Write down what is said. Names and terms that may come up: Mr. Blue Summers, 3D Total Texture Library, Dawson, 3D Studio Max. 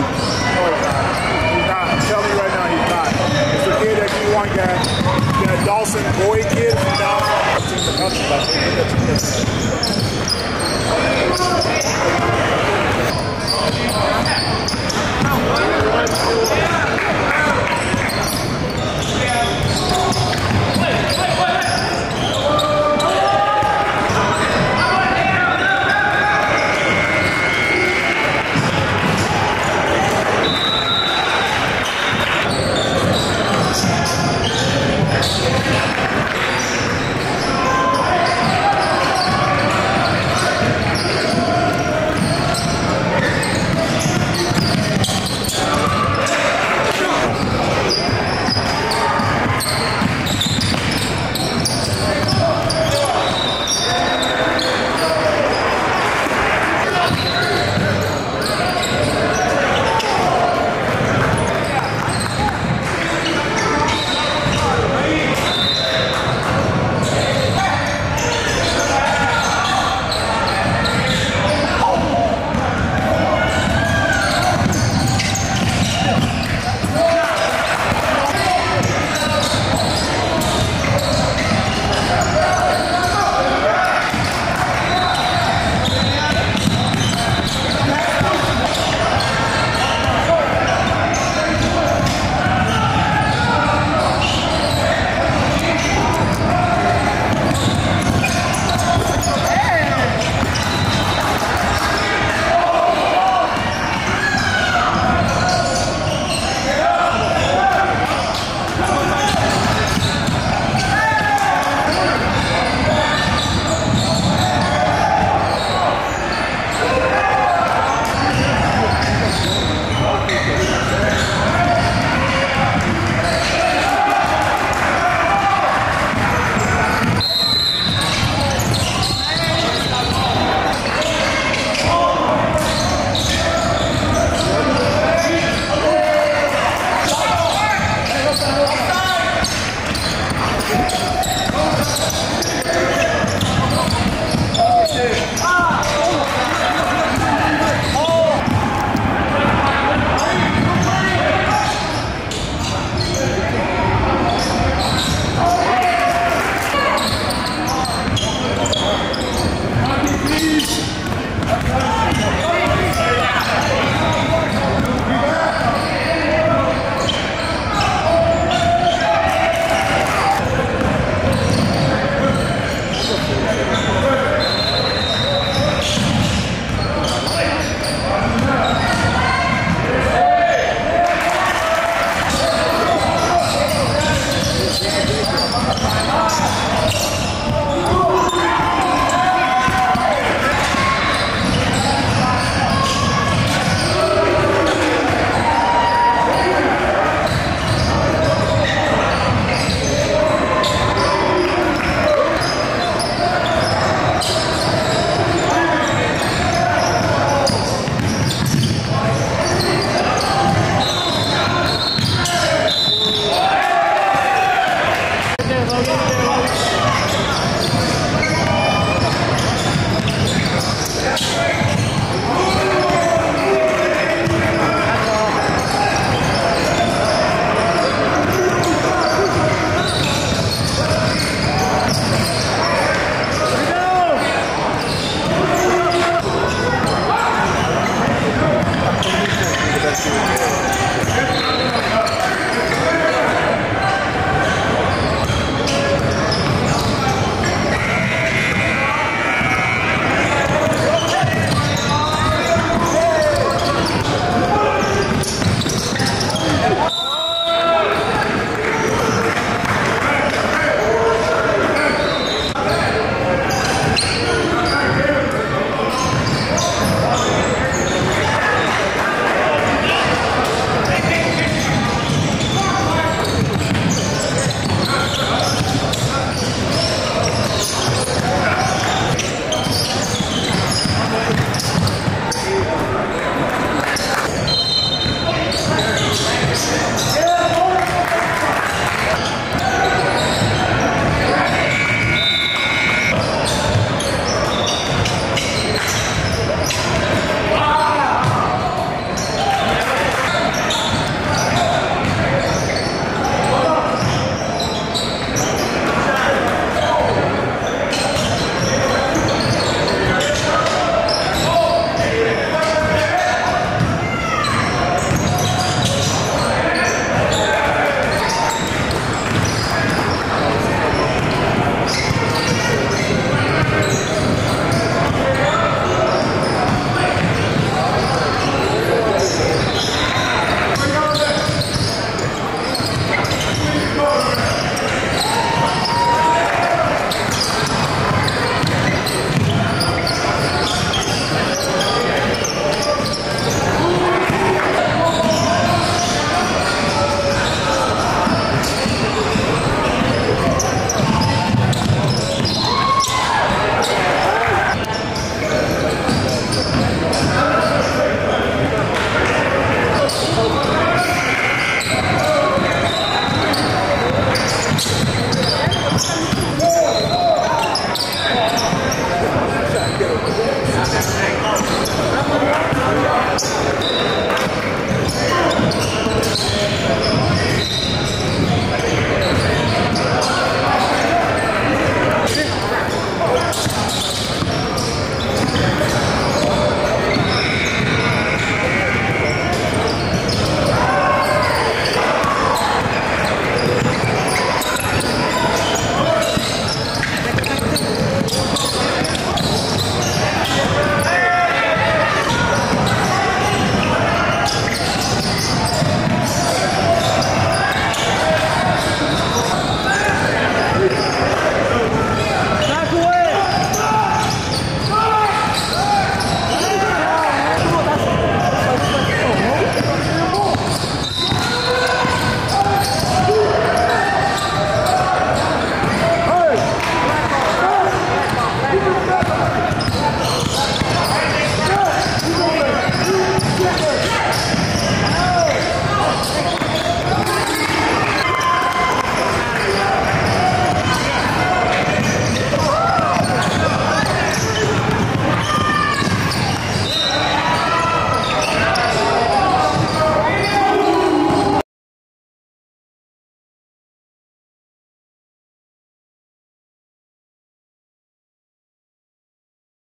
Wilson. He's not. I'm telling you right now, he's not. It's a kid that you want, that Dawson boy kid from down from the country. Like,